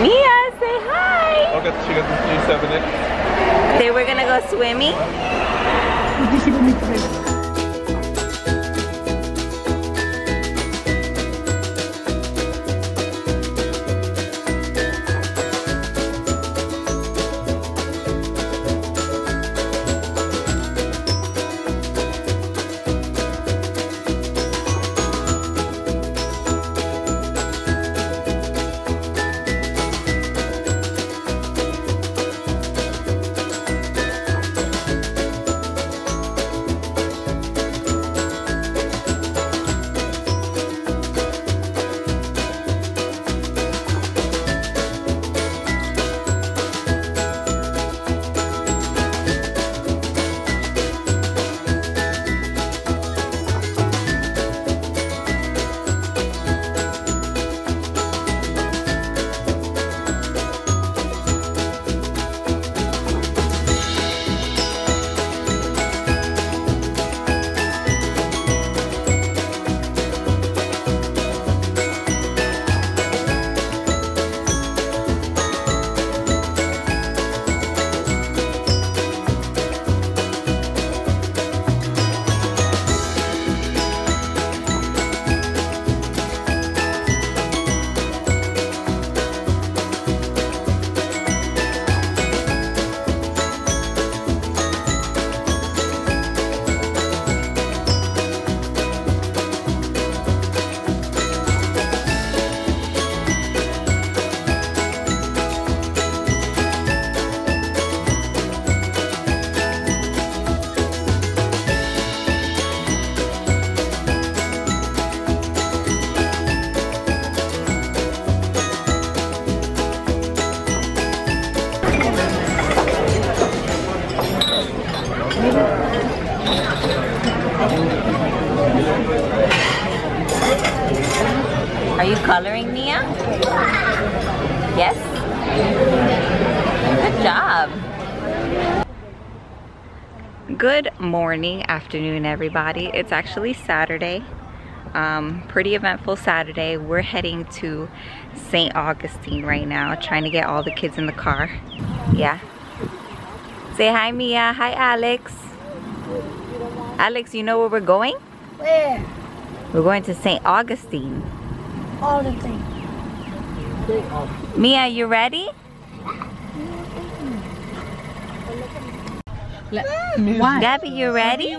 Mia, say hi. Oh, she got this G7X. They were gonna go swimming. Are you coloring, Mia? Yes? Good job. Good morning, afternoon, everybody. It's actually Saturday. Pretty eventful Saturday. We're heading to St. Augustine right now, trying to get all the kids in the car. Yeah. Say hi, Mia. Hi, Alex. Alex, you know where we're going? Where? We're going to St. Augustine. All the things. Mia, you ready? Gabby, you ready?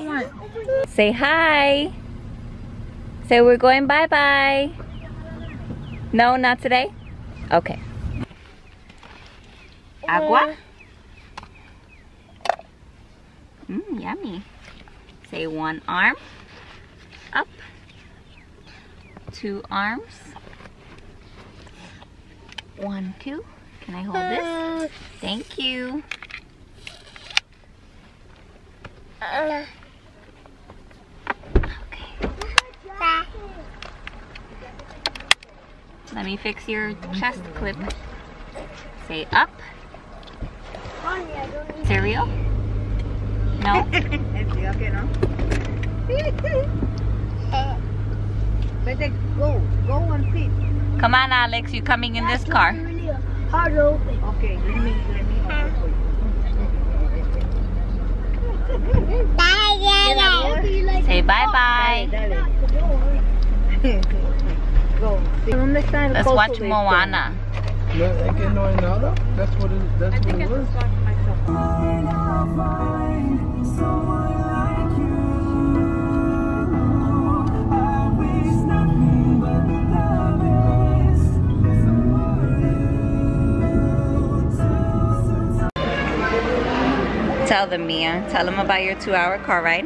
Say hi. Say we're going bye-bye. No, not today? Okay. Agua? Mmm, yummy. Say one arm up, two arms, 1, 2. Can I hold this? Thank you. Okay. Let me fix your chest clip. Say up. Cereal? No. Go and sit. Come on, Alex, you're coming in this car. Hard open. Okay, let me open. Say bye-bye. Let's watch Moana. That's what it, that's what it was. Tell them, Mia. Tell them about your 2-hour car ride.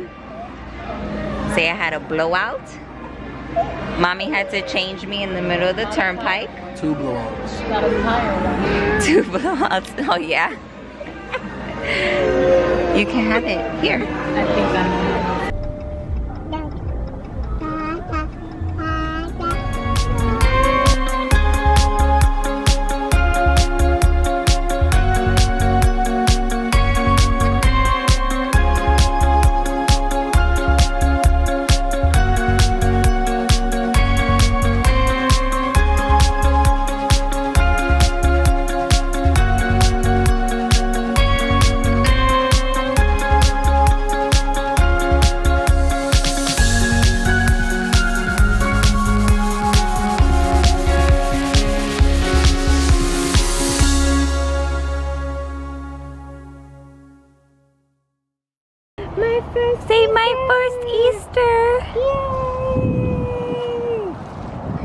Say I had a blowout. Mommy had to change me in the middle of the turnpike. 2 blowouts. 2 blowouts. Oh, yeah. You can have it. Here. I think that. first Save Easter. My first Easter!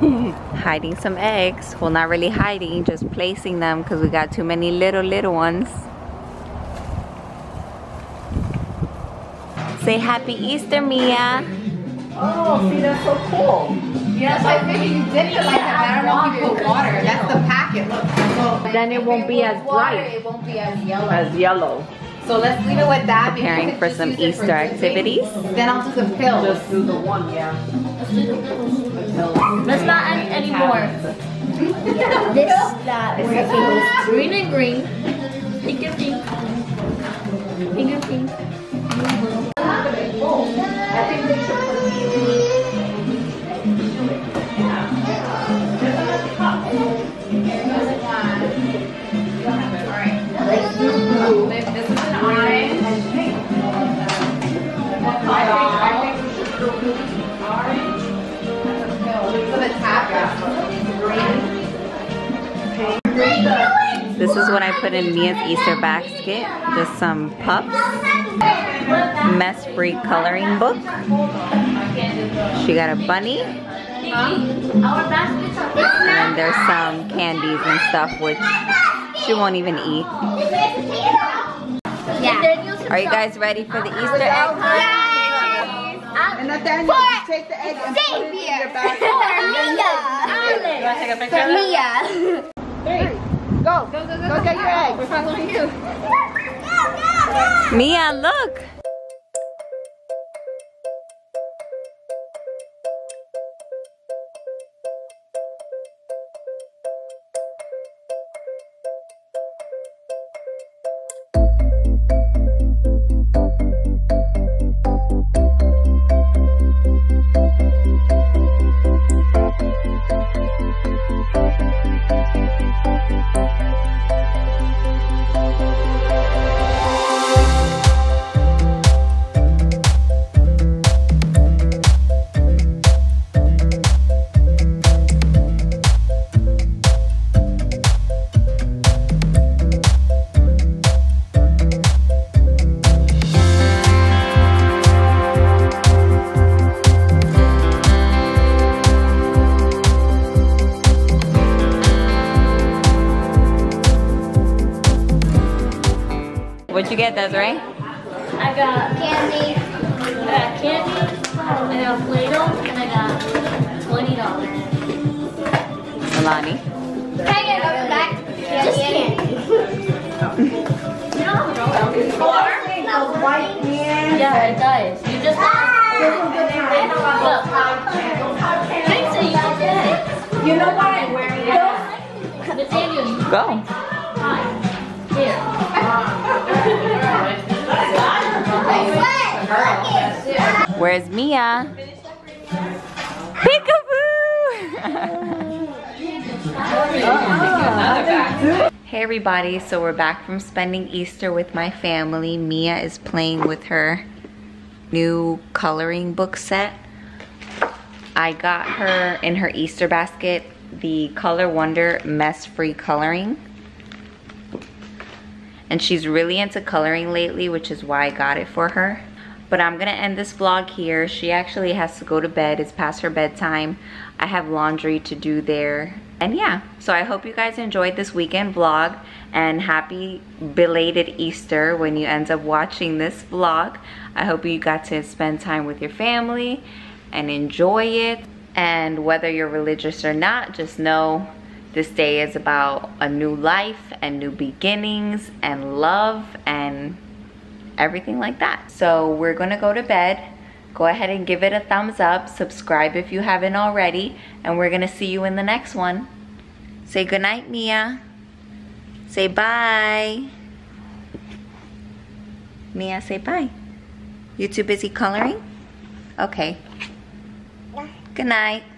Yay! Hiding some eggs. Well, not really hiding, just placing them because we got too many little ones. Say Happy Easter, Mia! Oh, see, that's so cool. Yeah, that's why I figured you dipped it like that. I don't know if you put water. That's the packet. Look. Then it won't be as bright. It won't be as yellow. So let's leave it with that. Preparing for some Easter activities. Then I'll do the pills. Just do the one, yeah. Let's not add any more. This is green and green. Pink and pink. Pink and pink. I think they should. This is what I put in Mia's Easter basket. Just some pups. Mess-free coloring book. She got a bunny. And there's some candies and stuff which she won't even eat. Are you guys ready for the Easter egg hunt? And at the end, you take the egg and put it in your bag. You want to take a picture of it? Mia. 3, go. Go, go, go. Go get your egg. We're following you. Go, go, go. Mia, look. What'd you get, Desiree? I got candy. I got Play-Doh, and I got $20. Milani? Can I get over back? Just candy. You don't have to go. Yeah, it does. You just have to. You know what I'm wearing now? Go. Where's Mia? Peekaboo! Hey everybody, so we're back from spending Easter with my family. Mia is playing with her new coloring book set. I got her in her Easter basket the Color Wonder mess-free coloring. And she's really into coloring lately, which is why I got it for her. But I'm gonna end this vlog here. She actually has to go to bed. It's past her bedtime. I have laundry to do there. And yeah, so I hope you guys enjoyed this weekend vlog. And happy belated Easter when you end up watching this vlog. I hope you got to spend time with your family and enjoy it. And whether you're religious or not, just know this day is about a new life and new beginnings and love and everything like that. So we're gonna go to bed. Go ahead and give it a thumbs up. Subscribe if you haven't already. And we're gonna see you in the next one. Say goodnight, Mia. Say bye. Mia, say bye. You too busy coloring? Okay. Good night.